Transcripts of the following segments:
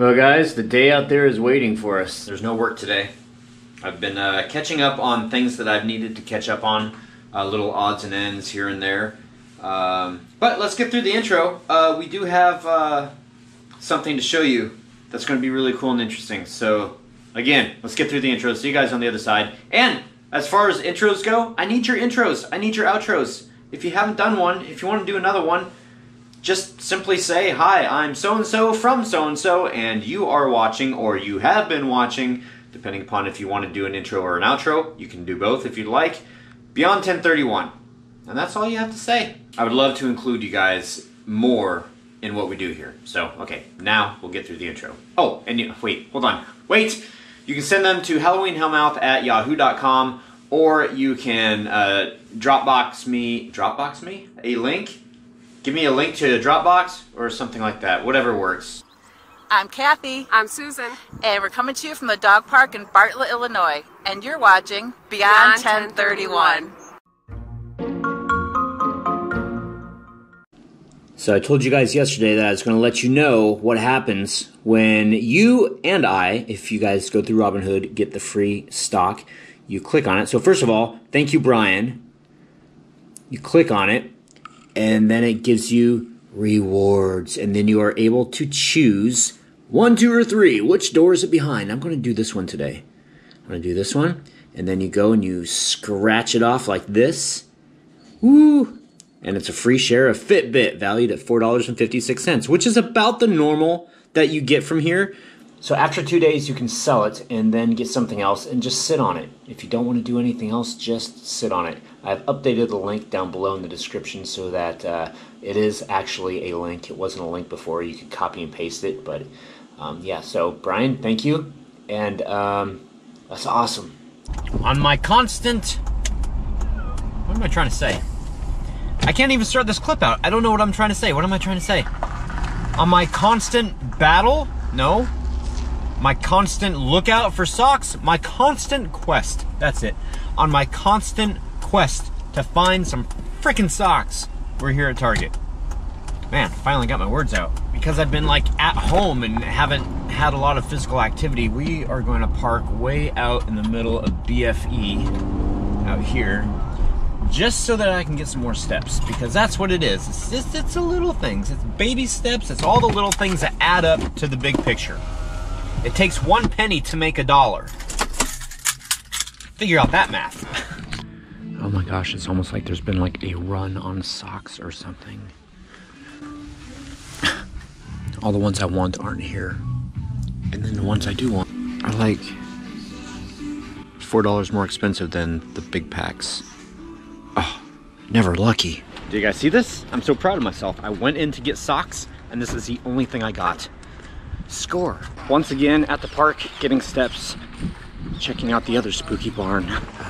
Well guys, the day out there is waiting for us. There's no work today. I've been catching up on things that I've needed to catch up on, little odds and ends here and there. But let's get through the intro. We do have something to show you that's going to be really cool and interesting. So again, let's get through the intro. See you guys on the other side. And as far as intros go, I need your intros. I need your outros. If you haven't done one, if you want to do another one, just simply say, hi, I'm so-and-so from so-and-so, and you are watching, or you have been watching, depending upon if you want to do an intro or an outro. You can do both if you'd like. Beyond1031. And that's all you have to say. I would love to include you guys more in what we do here. So, okay, now we'll get through the intro. Oh, and you, wait, hold on. Wait! You can send them to halloweenhellmouth@yahoo.com, or you can Dropbox me? A link? Give me a link to Dropbox or something like that. Whatever works. I'm Kathy. I'm Susan. And we're coming to you from the dog park in Bartlett, Illinois. And you're watching Beyond 1031. So I told you guys yesterday that I was going to let you know what happens when you and I, if you guys go through Robin Hood, get the free stock. You click on it. So first of all, thank you, Brian. You click on it. And then it gives you rewards. And then you are able to choose 1, 2, or 3. Which door is it behind? I'm going to do this one today. I'm going to do this one. And then you go and you scratch it off like this. Woo! And it's a free share of Fitbit valued at $4.56, which is about the normal that you get from here. So after 2 days, you can sell it and then get something else and just sit on it. If you don't want to do anything else, just sit on it. I've updated the link down below in the description so that it is actually a link. It wasn't a link before. You could copy and paste it. But yeah, so Brian, thank you. And that's awesome. On my constant... What am I trying to say? I can't even start this clip out. I don't know what I'm trying to say. What am I trying to say? On my constant battle? No. My constant lookout for socks, my constant quest, that's it. On my constant quest to find some freaking socks, we're here at Target. Man, finally got my words out. Because I've been like at home and haven't had a lot of physical activity, we are going to park way out in the middle of BFE out here, just so that I can get some more steps, because that's what it is. It's just, it's the little things, it's baby steps, it's all the little things that add up to the big picture. It takes 1 penny to make a dollar. Figure out that math. Oh my gosh, it's almost like there's been like a run on socks or something. All the ones I want aren't here. And then the ones I do want are like $4 more expensive than the big packs. Oh, never lucky. Do you guys see this? I'm so proud of myself. I went in to get socks and this is the only thing I got. Score. Once again at the park, getting steps, checking out the other spooky barn.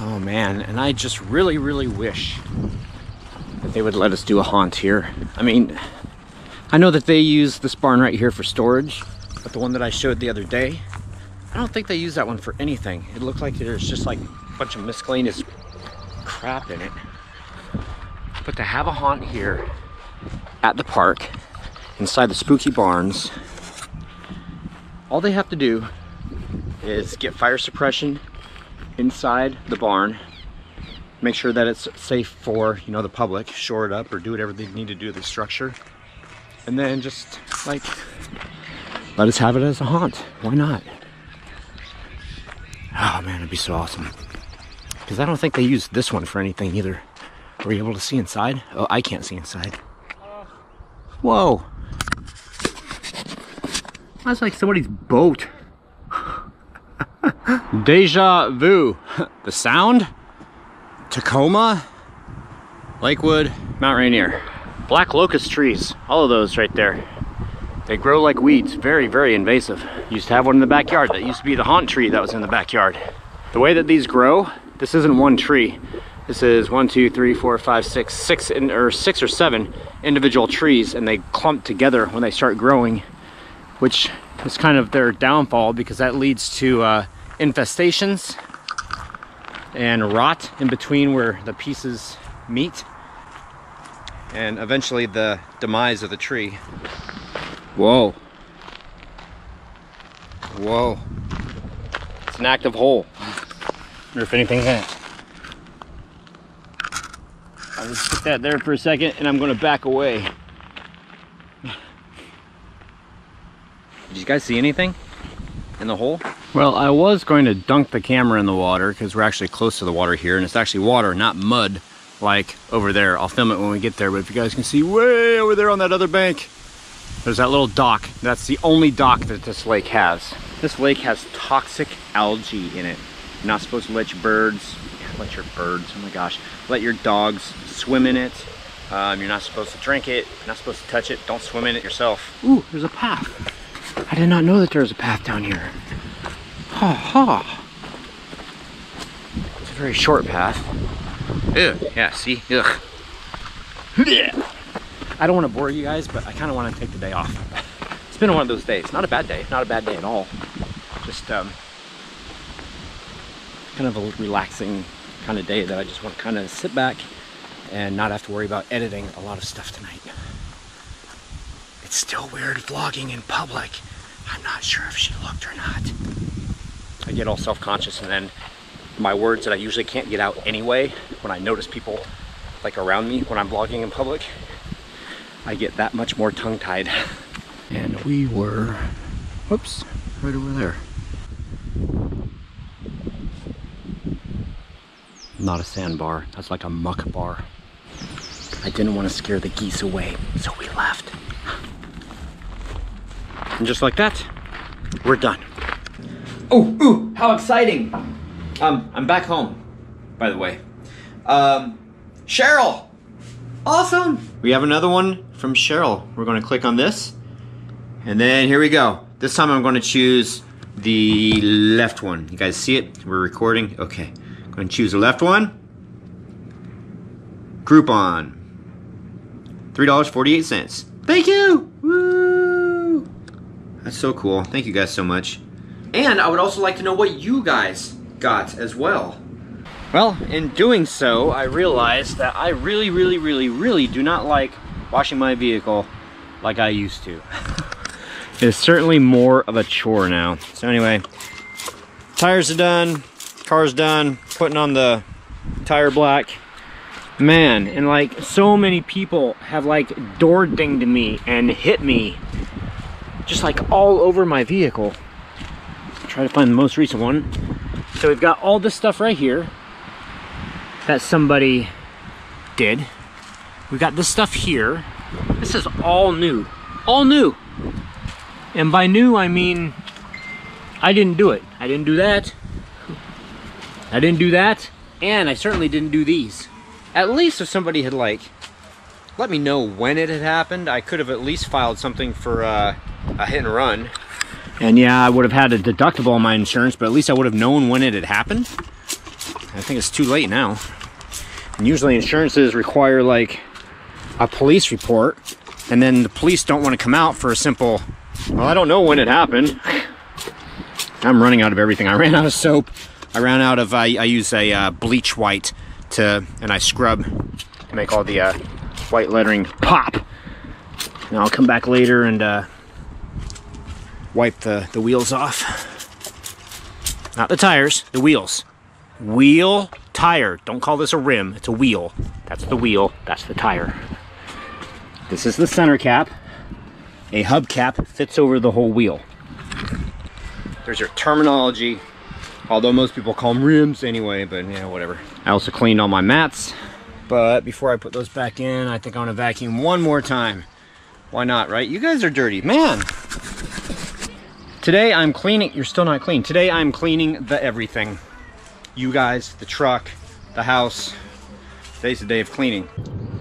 Oh man, and I just really wish that they would let us do a haunt here. I mean, I know that they use this barn right here for storage, but the one that I showed the other day, I don't think they use that one for anything. It looked like there's just like a bunch of miscellaneous crap in it. But to have a haunt here at the park, inside the spooky barns, all they have to do is get fire suppression inside the barn, make sure that it's safe for, you know, the public, shore it up or do whatever they need to do to the structure, and then just like let us have it as a haunt. Why not? Oh man, it'd be so awesome. Because I don't think they use this one for anything either. Were you able to see inside? Oh, I can't see inside. Whoa. That's like somebody's boat. Deja vu. The Sound, Tacoma, Lakewood, Mount Rainier. Black locust trees, all of those right there. They grow like weeds, very invasive. Used to have one in the backyard. That used to be the haunt tree that was in the backyard. The way that these grow, this isn't one tree. This is 1, 2, 3, 4, 5, 6, or 6 or 7 individual trees, and they clump together when they start growing, which is kind of their downfall, because that leads to infestations and rot in between where the pieces meet, and eventually the demise of the tree. Whoa. Whoa. It's an active hole. I wonder if anything's in it. I'll just put that there for a second and I'm gonna back away. Did you guys see anything in the hole? Well, I was going to dunk the camera in the water because we're actually close to the water here, and it's actually water, not mud, like over there. I'll film it when we get there, but if you guys can see way over there on that other bank, there's that little dock. That's the only dock that this lake has. This lake has toxic algae in it. You're not supposed to let your birds, oh my gosh, let your dogs swim in it. You're not supposed to drink it, you're not supposed to touch it, don't swim in it yourself. Ooh, there's a path. I did not know that there was a path down here. Ha ha. It's a very short path. Ew, yeah, see? Ugh. Yeah. I don't want to bore you guys, but I kind of want to take the day off. It's been one of those days. Not a bad day. Not a bad day at all. Just kind of a relaxing kind of day that I just want to kind of sit back and not have to worry about editing a lot of stuff tonight. It's still weird vlogging in public. I'm not sure if she looked or not. I get all self-conscious, and then my words that I usually can't get out anyway, when I notice people like around me when I'm vlogging in public, I get that much more tongue-tied. And we were, whoops, right over there. Not a sandbar, that's like a muck bar. I didn't want to scare the geese away, so we left. And just like that, we're done. Oh, ooh, how exciting. I'm back home, by the way. Cheryl, awesome. We have another one from Cheryl. We're gonna click on this, and then here we go. This time I'm gonna choose the left one. You guys see it? We're recording, okay. I'm gonna choose the left one. Groupon, $3.48. Thank you, woo! That's so cool, thank you guys so much. And I would also like to know what you guys got as well. Well, in doing so, I realized that I really do not like washing my vehicle like I used to. It's certainly more of a chore now. So anyway, tires are done, car's done, putting on the tire black. Man, and like so many people have like door dinged me and hit me just like all over my vehicle. I'll try to find the most recent one. So we've got all this stuff right here that somebody did. We got this stuff here. This is all new, all new. And by new, I mean, I didn't do it. I didn't do that. I didn't do that. And I certainly didn't do these. At least if somebody had like, let me know when it had happened, I could have at least filed something for a hit and run. And yeah, I would have had a deductible on my insurance, but at least I would have known when it had happened. I think it's too late now. And usually insurances require like a police report, and then the police don't want to come out for a simple, well, I don't know when it happened. I'm running out of everything. I ran out of soap. I ran out of, I use a bleach white to, and I scrub to make all the white lettering pop. And I'll come back later and wipe the wheels off. Not the tires, the wheels. Wheel, tire. Don't call this a rim, it's a wheel. That's the wheel, that's the tire. This is the center cap. A hubcap fits over the whole wheel. There's your terminology, although most people call them rims anyway, but yeah, whatever. I also cleaned all my mats, but before I put those back in, I think I'm gonna vacuum one more time. Why not, right? You guys are dirty, man. Today I'm cleaning, you're still not clean. Today I'm cleaning the everything. You guys, the truck, the house. Today's the day of cleaning.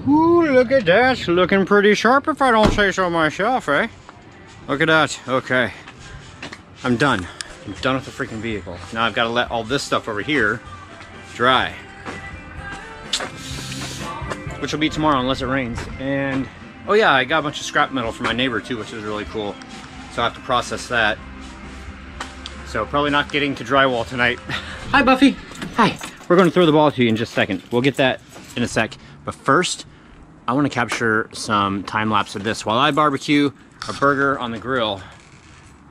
Ooh, look at that. Looking pretty sharp if I don't say so myself, eh? Look at that. Okay. I'm done. I'm done with the freaking vehicle. Now I've got to let all this stuff over here dry. Which will be tomorrow unless it rains. And, oh yeah, I got a bunch of scrap metal from my neighbor too, which is really cool. So I have to process that. So probably not getting to drywall tonight. Hi, Buffy. Hi. We're going to throw the ball to you in just a second. We'll get that in a sec. But first, I want to capture some time lapse of this while I barbecue a burger on the grill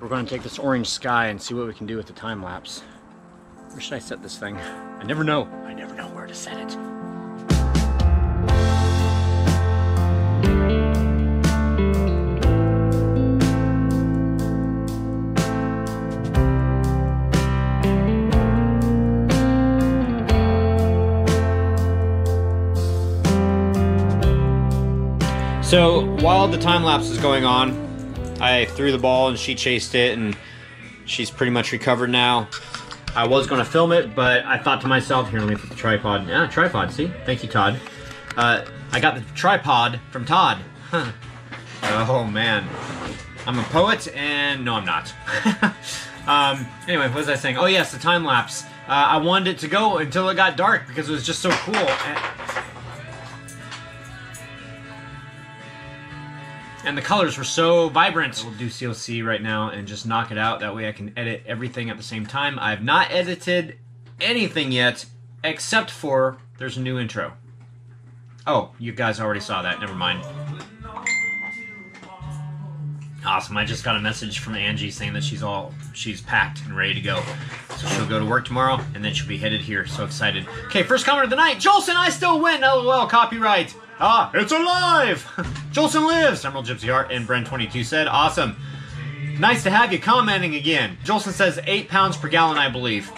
We're going to take this orange sky and see what we can do with the time lapse. Where should I set this thing? I never know. I never know where to set it. So while the time lapse is going on, I threw the ball and she chased it and she's pretty much recovered now. I was gonna film it, but I thought to myself, here, let me put the tripod. Yeah, tripod, see? Thank you, Todd. I got the tripod from Todd. Huh. Oh man, I'm a poet and no, I'm not. Anyway, what was I saying? Oh yes, the time lapse. I wanted it to go until it got dark because it was just so cool. And the colors were so vibrant. We'll do CLC right now and just knock it out. That way I can edit everything at the same time. I have not edited anything yet, except for there's a new intro. Oh, you guys already saw that. Never mind. Awesome. I just got a message from Angie saying that she's packed and ready to go. So she'll go to work tomorrow, and then she'll be headed here. So excited. Okay, first comment of the night. Jolson, I still win. LOL, copyright. Ah, it's alive! Jolson lives! Emerald Gypsy Art and Bren22 said, awesome. Nice to have you commenting again. Jolson says 8 pounds per gallon, I believe.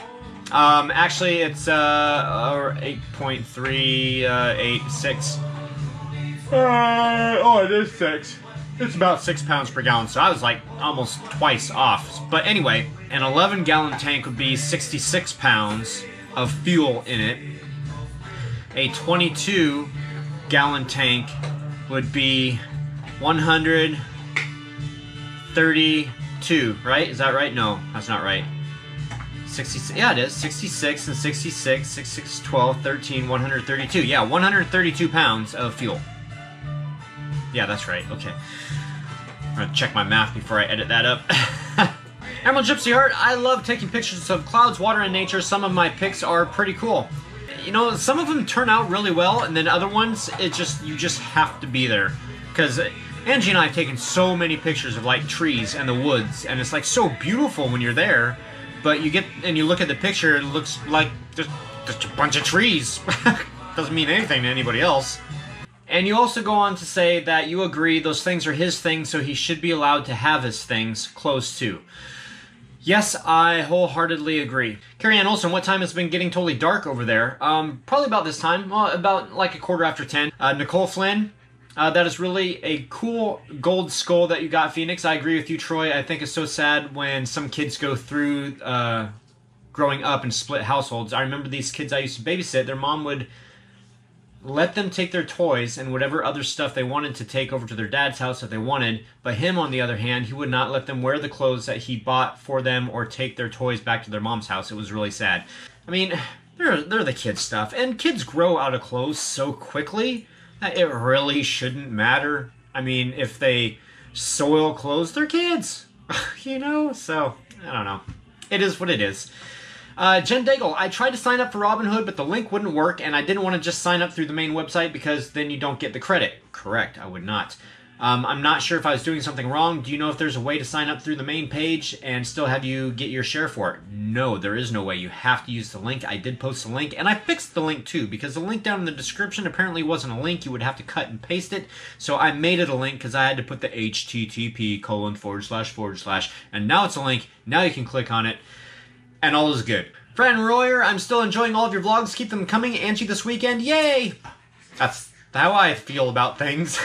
Actually, it's 8.386. Oh, it is 6. It's about 6 pounds per gallon, so I was like almost twice off. But anyway, an 11-gallon tank would be 66 pounds of fuel in it. A 22-gallon tank would be 132, right? Is that right? No, that's not right. 66, yeah, it is. 66 and 66, 66, 12, 13, 132. Yeah, 132 pounds of fuel. Yeah, that's right. Okay. I'm going to check my math before I edit that up. Emerald Gypsy Art, I love taking pictures of clouds, water, and nature. Some of my pics are pretty cool. You know, some of them turn out really well, and then other ones, it just, you just have to be there. Because Angie and I have taken so many pictures of like trees and the woods, and it's like so beautiful when you're there, but you get, and you look at the picture, it looks like there's just a bunch of trees. Doesn't mean anything to anybody else. And you also go on to say that you agree those things are his things, so he should be allowed to have his things close to. Yes, I wholeheartedly agree. Carrie Ann Olson, what time has been getting totally dark over there? Probably about this time, well, about like a quarter after 10. Nicole Flynn, that is really a cool gold skull that you got, Phoenix. I agree with you, Troy. I think it's so sad when some kids go through growing up in split households. I remember these kids I used to babysit, their mom would let them take their toys and whatever other stuff they wanted to take over to their dad's house if they wanted, but him, on the other hand, he would not let them wear the clothes that he bought for them or take their toys back to their mom's house. It was really sad. I mean, they're the kids' stuff, and kids grow out of clothes so quickly that it really shouldn't matter. I mean, if they soil clothes, they're kids, you know? So, I don't know. It is what it is. Jen Daigle, I tried to sign up for Robin Hood, but the link wouldn't work, and I didn't want to just sign up through the main website because then you don't get the credit. Correct, I would not. I'm not sure if I was doing something wrong. Do you know if there's a way to sign up through the main page and still have you get your share for it? No, there is no way. You have to use the link. I did post the link, and I fixed the link too, because the link down in the description apparently wasn't a link. You would have to cut and paste it, so I made it a link because I had to put the http://, and now it's a link. Now you can click on it. And all is good. Fran Royer, I'm still enjoying all of your vlogs. Keep them coming. Angie this weekend. Yay! That's how I feel about things.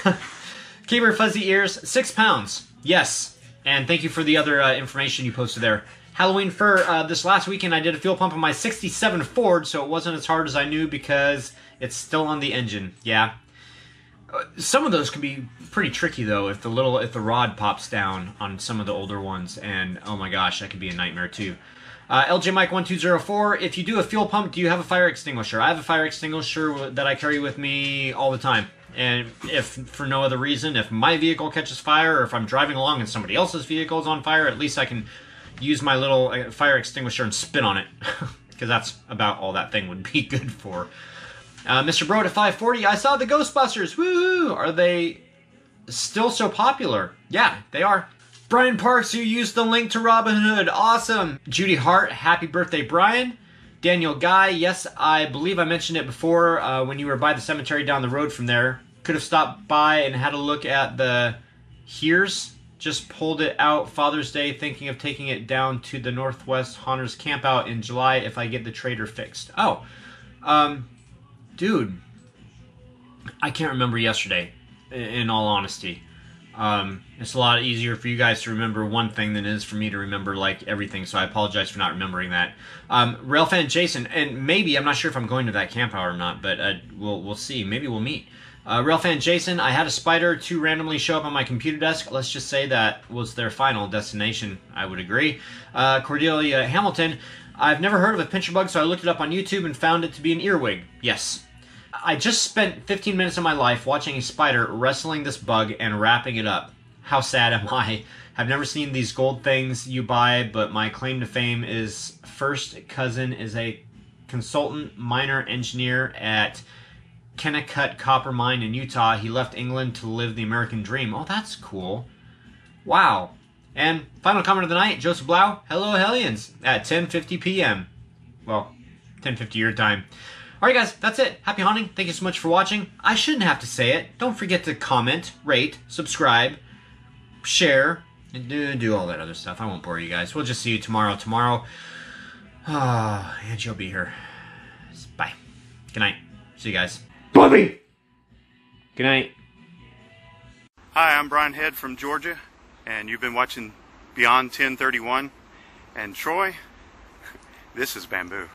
Keeper Fuzzy Ears, 6 pounds. Yes. And thank you for the other information you posted there. Halloween Fur, this last weekend I did a fuel pump on my 67 Ford, so it wasn't as hard as I knew because it's still on the engine. Yeah. Some of those can be pretty tricky though if the rod pops down on some of the older ones, and oh my gosh, that could be a nightmare too. LJ Mike 1204, if you do a fuel pump, do you have a fire extinguisher? I have a fire extinguisher that I carry with me all the time. And if for no other reason, if my vehicle catches fire or if I'm driving along and somebody else's vehicle is on fire, at least I can use my little fire extinguisher and spit on it. Because that's about all that thing would be good for. Mr. Broad at 540, I saw the Ghostbusters. Woohoo! Are they still so popular? Yeah, they are. Brian Parks, who used the link to Robin Hood. Awesome. Judy Hart, happy birthday, Brian. Daniel Guy, yes, I believe I mentioned it before when you were by the cemetery down the road from there. Could have stopped by and had a look at the here's. Just pulled it out Father's Day, thinking of taking it down to the Northwest Haunters Campout in July if I get the trader fixed. Oh, dude, I can't remember yesterday, in all honesty. It's a lot easier for you guys to remember one thing than it is for me to remember, like, everything, so I apologize for not remembering that. Railfan Jason, and maybe, I'm not sure if I'm going to that campout or not, but we'll see. Maybe we'll meet. Railfan Jason, I had a spider to randomly show up on my computer desk. Let's just say that was their final destination. I would agree. Cordelia Hamilton, I've never heard of a pincher bug, so I looked it up on YouTube and found it to be an earwig. Yes. I just spent 15 minutes of my life watching a spider wrestling this bug and wrapping it up. How sad am I? I've never seen these gold things you buy, but my claim to fame is first cousin is a consultant miner engineer at Kennecott Copper Mine in Utah. He left England to live the American dream. Oh, that's cool. Wow. And final comment of the night, Joseph Blau, hello Hellions, at 10:50 p.m. Well, 10:50 your time. Alright guys, that's it. Happy haunting. Thank you so much for watching. I shouldn't have to say it. Don't forget to comment, rate, subscribe, share, and do all that other stuff. I won't bore you guys. We'll just see you tomorrow. And she'll be here. Bye. Good night. See you guys. Bobby! Good night. Hi, I'm Brian Head from Georgia, and you've been watching Beyond 1031. And Troy, this is Bamboo.